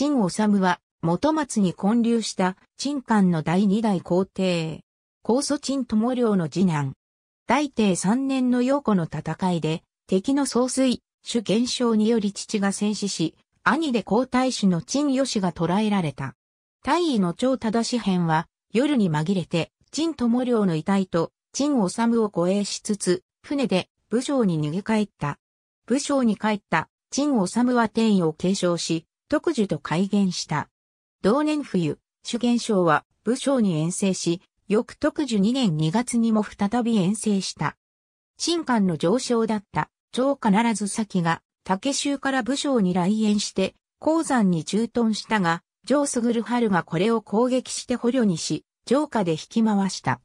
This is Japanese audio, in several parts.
陳修は、元松に建立した陳寛の第二代皇帝。高祖陳友良の次男。大定3年の陽湖の戦いで、敵の総帥、朱元璋により父が戦死し、兄で皇太子の陳吉が捕らえられた。大尉の張忠史編は、夜に紛れて、陳友良の遺体と、陳修を護衛しつつ、船で武昌に逃げ帰った。武昌に帰った、陳修は天位を継承し、特需と改元した。同年冬、朱元璋は武昌に遠征し、翌特需2年2月にも再び遠征した。陳寛の上将だった、張必ず先が、竹州から武昌に来園して、鉱山に駐屯したが、上優春がこれを攻撃して捕虜にし、城下で引き回した。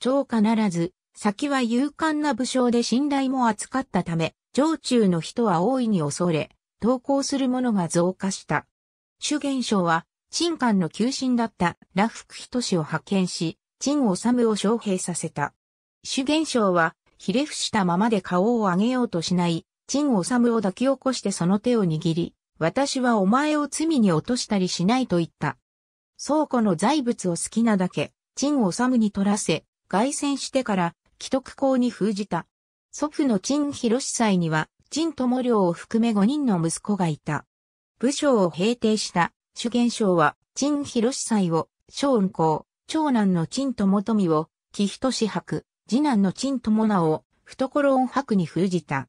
張必ず先は勇敢な武将で信頼も厚かったため、城中の人は大いに恐れ、投降する者が増加した。朱元璋は、陳寛の旧臣だった羅福等を派遣し、陳修を招聘させた。朱元璋は、ひれ伏したままで顔を上げようとしない、陳修を抱き起こしてその手を握り、私はお前を罪に落としたりしないと言った。倉庫の財物を好きなだけ、陳修に取らせ、凱旋してから、既得公に封じた。祖父の陳弘斎には、陳友良を含め5人の息子がいた。武昌を平定した、朱元璋は、陳弘斎を、昌雲侯。長男の陳友富を、貴等伯、次男の陳友直を、懐恩伯に封じた。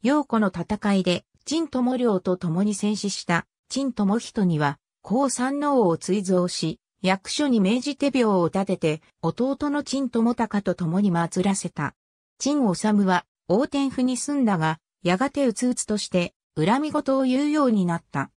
陽湖の戦いで、陳友良と共に戦死した、陳友仁には、高三能を追贈し、役所に明治手廟を建てて、弟の陳友隆と共に祀らせた。陳修は、応天府に住んだが、やがてうつうつとして、恨み事を言うようになった。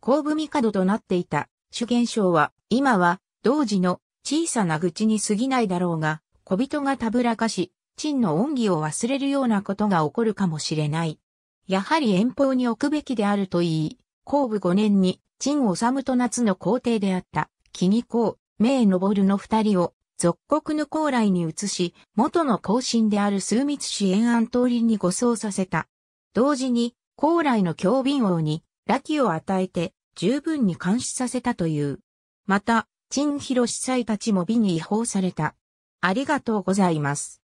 後部帝となっていた、朱元璋は、今は、同時の、小さな愚痴に過ぎないだろうが、小人がたぶらかし、陳の恩義を忘れるようなことが起こるかもしれない。やはり遠方に置くべきであると言い、後部5年に、陳修と夏の皇帝であった、紀二公、明昇の二人を、属国の高麗に移し、元の後進である枢密使延安東林に護送させた。同時に、高麗の強敏王に、徧起を与えて、十分に監視させたという。また、陳弘斎たちも美に違法された。ありがとうございます。